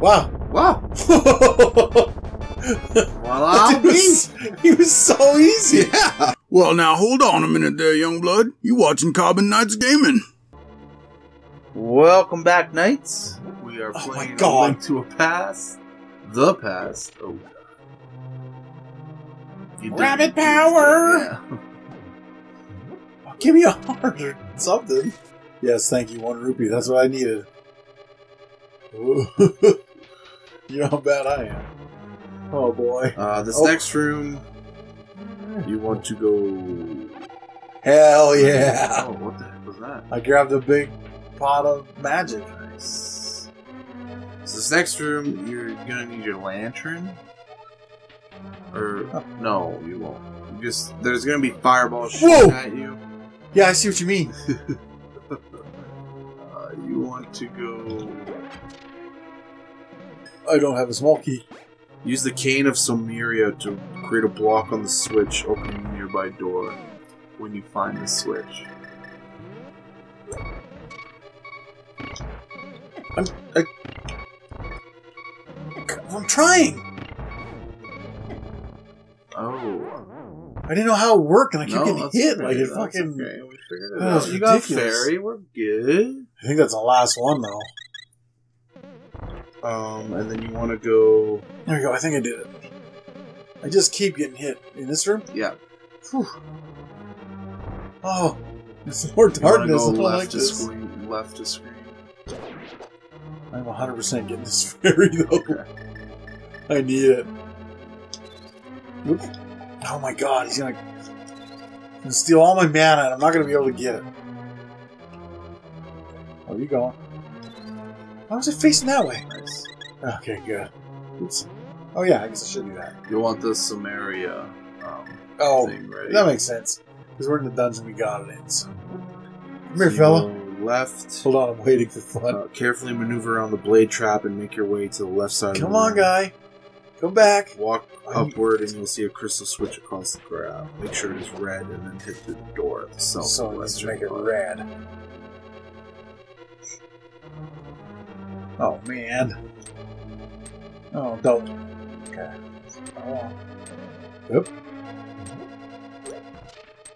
Wow. Wow. Voila. He was so easy. Yeah. Well, now, hold on a minute there, Youngblood. You watching Carbon Knights Gaming. Welcome back, Knights. We are playing A Link to a Past. The Past. Oh, God. Rabbit power! Yeah. Oh, give me a heart or something. Yes, thank you. 1 rupee. That's what I needed. You know how bad I am. Oh, boy. This next room... You want to go... Hell yeah! Oh, what the heck was that? I grabbed a big pot of magic. Nice. So this next room, you're gonna need your lantern. Or... no, you won't. You just... There's gonna be fireballs shooting at you. Yeah, I see what you mean. You want to go... I don't have a small key. Use the Cane of Somaria to create a block on the switch, opening a nearby door when you find the switch. I'm trying! Oh. I didn't know how it worked, and I kept getting hit. Okay. Like, it fucking... Okay. We figured it out. You got fairy, we're good. I think that's the last one, though. And then you want to go... There we go, I think I did it. I just keep getting hit. In this room? Yeah. Whew. Oh, it's more darkness. I don't like this. Left to screen. I'm 100% getting this fairy, though. Okay. I need it. Oops. Oh my god, he's gonna steal all my mana, and I'm not gonna be able to get it. Where are you going? Why was it facing that way? Nice. Okay, good. Oops. Oh yeah, I guess I should do that. You want the Sumeria thing, right? That makes sense. Because we're in the dungeon we got it in, so... Come here, fella. Left. Hold on, I'm waiting for fun. Carefully maneuver around the blade trap and make your way to the left side of the room. Come on, guy. Come back. Walk upward and you'll see a crystal switch across the ground. Make sure it is red and then hit through the door at the southwest. So let's make it red. Oh, man. Oh, dope. Okay. Oh. Yep.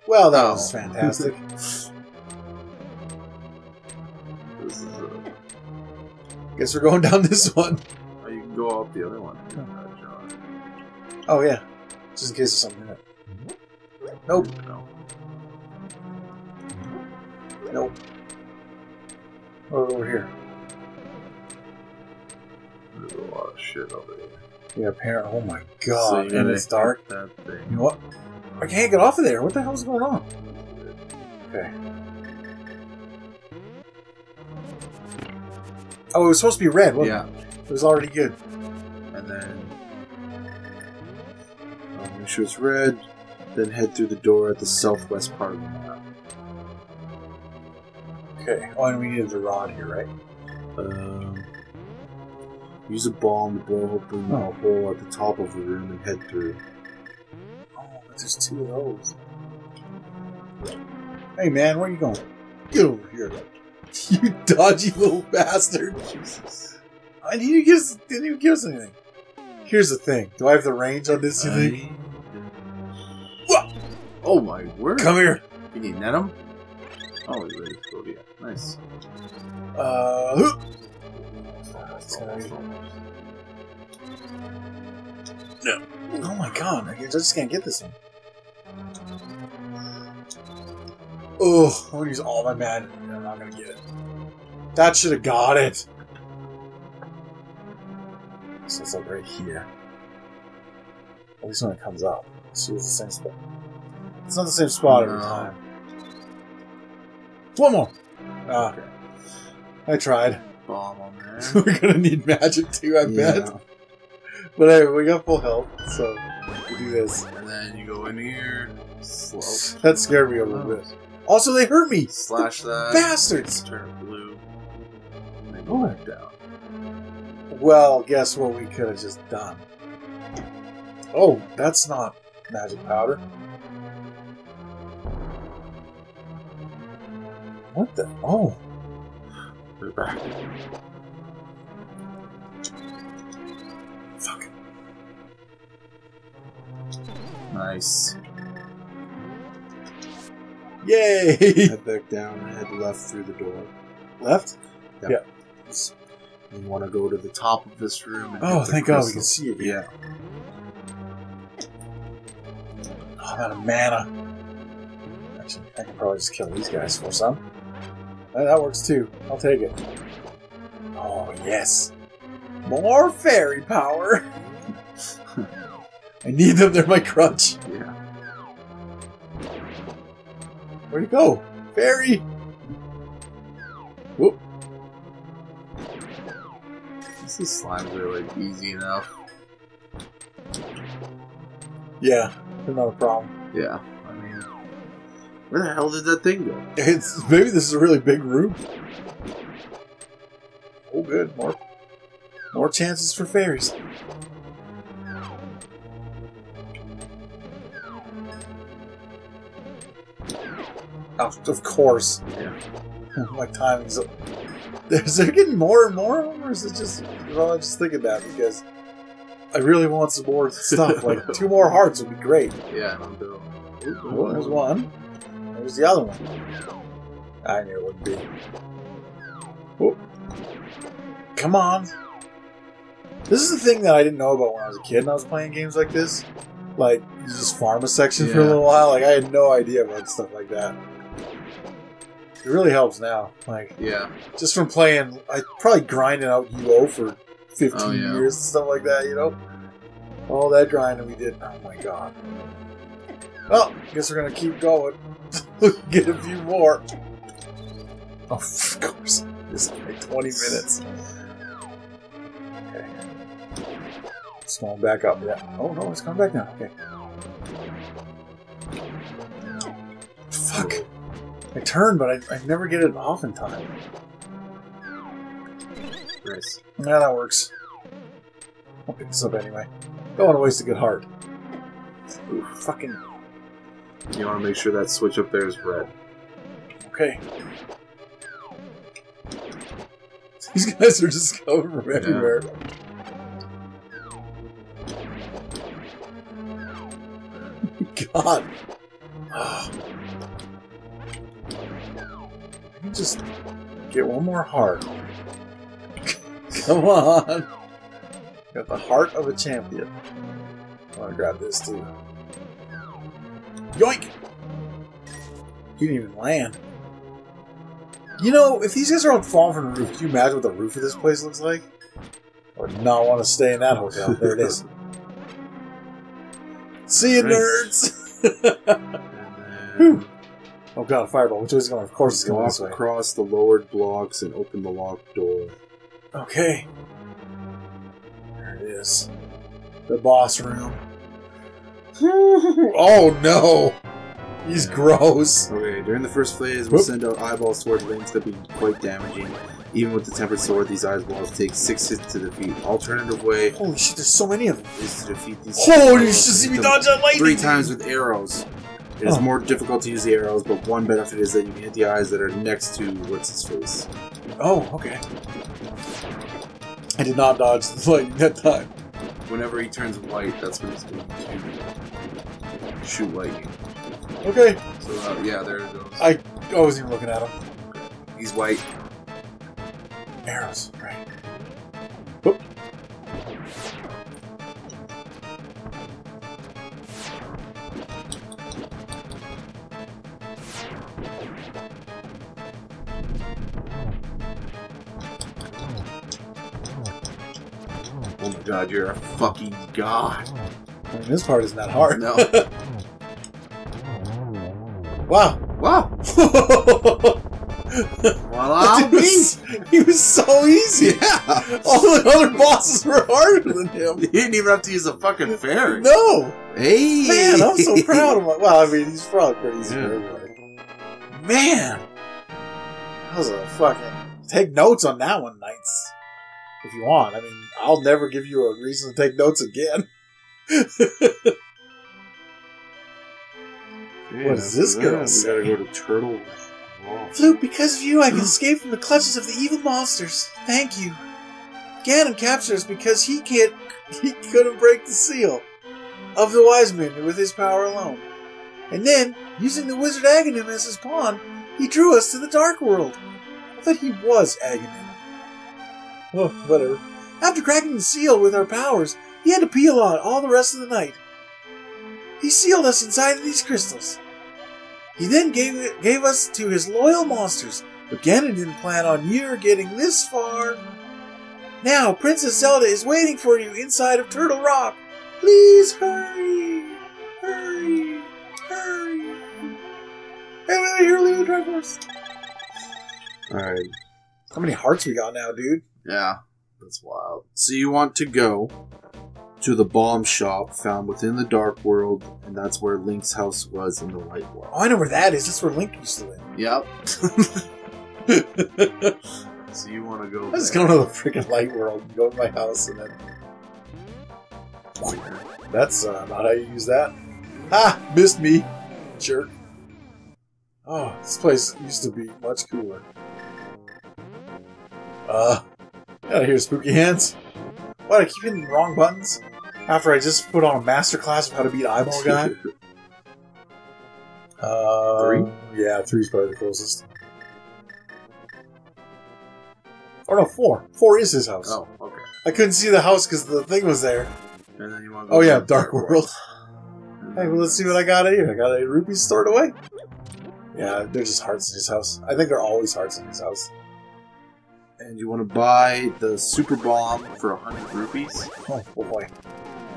Well, that was fantastic. This is a... Guess we're going down this one. Oh, you can go up the other one. Oh, yeah. Just in case there's something in it. Nope. No. Nope. Over here. There's a lot of shit over here. Yeah, apparently. Oh my god, and it's dark. That thing. You know what? I can't get off of there. What the hell is going on? Okay. Oh, it was supposed to be red, wasn't it? Yeah. It was already good. And then... make sure it's red, then head through the door at the southwest part of the map. Okay. Oh, and we needed the rod here, right? Use a bomb to blow open a hole at the top of the room and head through. Oh, but there's 2 of those. Hey, man, where are you going? Get over here. You dodgy little bastard. Jesus. I didn't even give us anything. Here's the thing. Do I have the range on this, you think? Oh, my word. Come here. You need net him? Oh, he's ready to go, yeah. Nice. No. Oh my god, I just can't get this one. Oh, I'm gonna use all my mad. I'm not gonna get it. That should have got it. So it's like right here. At least when it comes out. It's the same spot. It's not the same spot every time. One more! Okay. I tried. Bomb on there. We're gonna need magic too, I bet. But hey, we got full health, so we do this. And then you go in here. Slow. That scared me a little bit. Also, they hurt me. Slash that. Bastards. Turn blue. And they go back down. Well, guess what we could have just done. Oh, that's not magic powder. What the? Oh. Back. Fuck. Nice. Yay! Head back down and head left through the door. Left? Yeah. You want to go to the top of this room. And oh, thank crystal. God we can see it. Yeah. Oh, not a mana. Actually, I can probably just kill these guys for some. That works too. I'll take it. Oh, yes. More fairy power! I need them, they're my crutch. Yeah. Where'd he go? Fairy! Whoop. This is slime really like, easy enough. Yeah, they're not a problem. Yeah, I mean... Where the hell did that thing go? Maybe this is a really big room. Oh good, more chances for fairies. Oh, of course. Yeah. My timing's up. Is there getting more and more of them, or is it just... Well, I just thinking that, because... I really want some more stuff. Like, 2 more hearts would be great. Yeah, I'm doing... Oh, there's one. There's the other one. I knew it wouldn't be. Oh. Come on. This is the thing that I didn't know about when I was a kid and I was playing games like this. Like, you just farm a section for a little while. Like, I had no idea about stuff like that. It really helps now. Like, yeah, just from playing, I probably grinding out UO for 15 years and stuff like that, you know? All that grinding we did. Oh my god. Well, I guess we're gonna keep going. Get a few more. Oh, of course. This is like 20 minutes. Okay. It's going back up. Yeah. Oh no, it's coming back now. Okay. Fuck. I turn, but I never get it off in time. Nice. Yeah, that works. I'll pick this up anyway. Don't want to waste a good heart. Ooh, fucking... You want to make sure that switch up there is red. Okay. These guys are just going from everywhere. God. Just get one more heart. Come on! Got the heart of a champion. I want to grab this too. Yoink! You didn't even land. You know, if these guys are on falling from the roof, can you imagine what the roof of this place looks like? I would not want to stay in that hotel. There it is. See you, nerds! Oh god, a fireball. Which way is it going? Of course it's going this way. Walk across the lowered blocks and open the locked door. Okay. There it is. The boss room. Oh no! He's gross! Okay, during the first phase, we'll send out eyeball sword links that be quite damaging. Even with the tempered sword, these eyeballs take 6 hits to defeat. Alternative way... Holy shit, there's so many of them! ...is to defeat these... Holy shit, see me dodge that lightning! 3 times with arrows. It is more difficult to use the arrows, but one benefit is that you can hit the eyes that are next to what's-his-face. Oh, okay. I did not dodge the lightning that time. Whenever he turns white, that's when he's going to shoot lightning. Okay. So, yeah, there it goes. I wasn't even looking at him. He's white. Arrows, right. Whoop. Oh my god, you're a fucking god. I mean, this part isn't that hard. No. Wow. Wow. Voila. He was so easy. Yeah. All the other bosses were harder than him. He didn't even have to use a fucking fairy. No. Hey. Man, I'm so proud of him. Well, I mean, he's probably pretty easy for everybody. Man. That was a fucking... Take notes on that one, Knights. If you want. I mean, I'll never give you a reason to take notes again. Yeah, what is this girl? We gotta go to Turtle Rock. Fluke, because of you, I can escape from the clutches of the evil monsters. Thank you. Ganon captures because he couldn't break the seal of the wise men with his power alone. And then, using the wizard Agahnim as his pawn, he drew us to the Dark World. I thought he was Agahnim. Well, whatever. After cracking the seal with our powers, he had to peel on all the rest of the night. He sealed us inside of these crystals. He then gave us to his loyal monsters, but Ganon didn't plan on you getting this far. Now, Princess Zelda is waiting for you inside of Turtle Rock. Please hurry! Hurry! Hurry! Hey, wait, here, leave the Triforce! Alright. How many hearts we got now, dude? Yeah, that's wild. So you want to go to the bomb shop found within the Dark World, and that's where Link's house was in the Light World. Oh, I know where that is. That's where Link used to live. Yep. So you want to go... I'm just going to the freaking Light World and go to my house and then... That's not how you use that. Ah! Missed me! Jerk. Oh, this place used to be much cooler. Out of here, spooky hands. What, I keep hitting the wrong buttons? After I just put on a masterclass of how to beat Eyeball Guy? 3? Yeah, 3's probably the closest. Or no, 4. 4 is his house. Oh, okay. I couldn't see the house because the thing was there. And then you want to Dark World. Hey, well, let's see what I got here. I got a rupee stored away. Yeah, they're just hearts in his house. I think they're always hearts in his house. And you want to buy the Super Bomb for 100 rupees. Oh boy.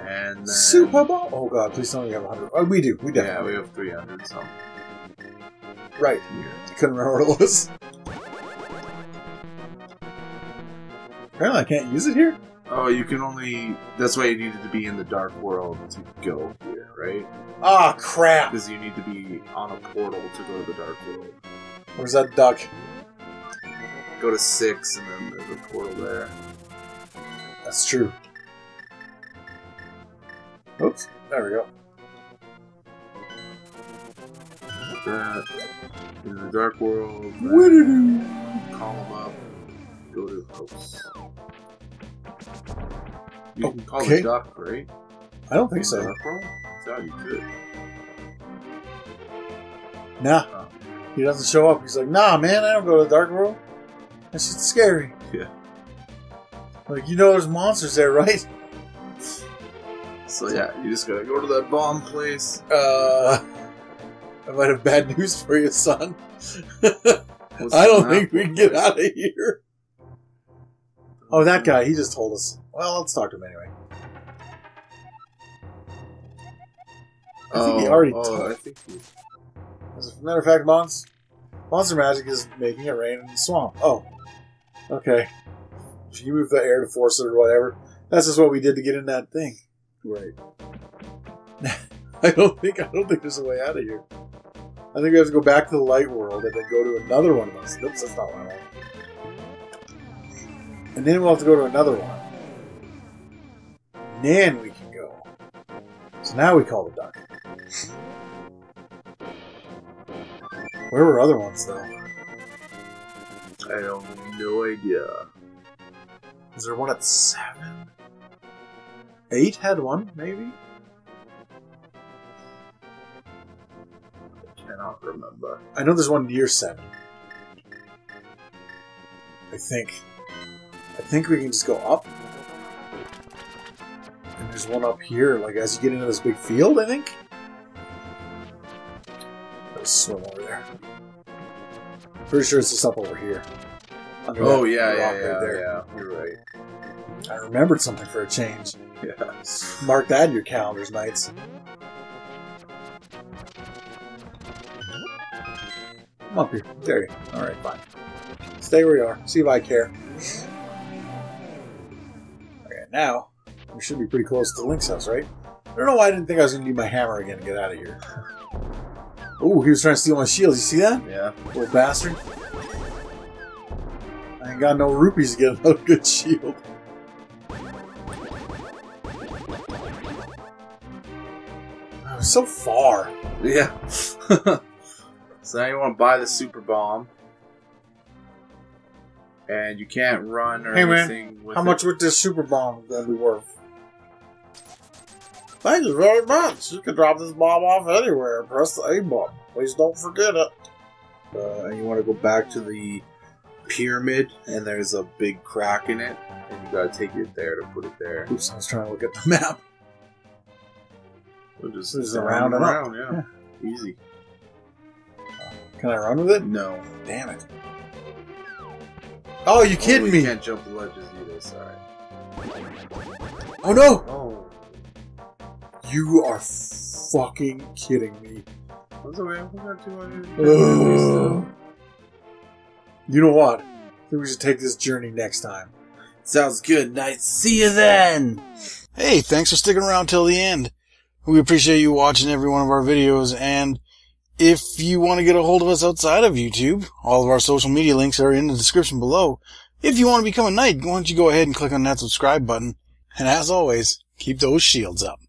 And then... Super Bomb! Oh god, please tell me we have 100. Oh, we do. We do. Yeah, we have 300, so... Right. Yeah. Couldn't remember what it was. Apparently I can't use it here? Oh, you can only... That's why you needed to be in the Dark World to go here, right? Ah, oh, crap! Because you need to be on a portal to go to the Dark World. Where's that duck? Go to 6, and then there's a portal there. That's true. Oops. There we go. That. In the Dark World. Call them up. Go to house. You can call the duck, right? I don't think so. Dark World? That's how you do it. Nah. Oh. He doesn't show up. He's like, nah, man, I don't go to the Dark World. That shit's scary. Yeah. Like, you know there's monsters there, right? So yeah, you just gotta go to that bomb place. I might have bad news for you, son. I don't think we can get out of here. Oh, that guy, he just told us. Well, let's talk to him anyway. I think he already told. As a matter of fact, Monster Magic is making it rain in the swamp. Oh. Okay. If you move the air to force it or whatever, that's just what we did to get in that thing. Right. I don't think there's a way out of here. I think we have to go back to the Light World and then go to another one of us. Oops, that's not what I want. And then we'll have to go to another one. And then we can go. So now we call the duck. Where were other ones, though? I have no idea. Is there one at 7? 8 had one, maybe? I cannot remember. I know there's one near 7. I think we can just go up. And there's one up here, like, as you get into this big field, I think? Swim over there. Pretty sure it's just up over here. Oh yeah, you're right. I remembered something for a change. Yeah. Mark that in your calendars, Knights. Come up here. There you go. Alright, fine. Stay where you are. See if I care. Okay, now we should be pretty close to Link's house, right? I don't know why I didn't think I was gonna need my hammer again to get out of here. Oh, he was trying to steal my shield. You see that? Yeah. Little bastard. I ain't got no rupees to get another good shield. Oh, so far. Yeah. So now you want to buy the Super Bomb. And you can't run or anything. Hey man, how much would this Super Bomb gonna be worth? Thank you very much. You can drop this bomb off anywhere. Press the A button. Please don't forget it. And you want to go back to the pyramid, and there's a big crack in it, and you gotta take it there to put it there. Oops, I was trying to look at the map. We'll just round and around, yeah. Easy. Can I run with it? No. Damn it. Oh, you kidding me? You can't jump the ledges either, sorry. Oh no! Oh. You are fucking kidding me. That's okay, we got 200. You know what? I think we should take this journey next time. Sounds good, Knight. See you then! Hey, thanks for sticking around till the end. We appreciate you watching every one of our videos, and if you want to get a hold of us outside of YouTube, all of our social media links are in the description below. If you want to become a knight, why don't you go ahead and click on that subscribe button. And as always, keep those shields up.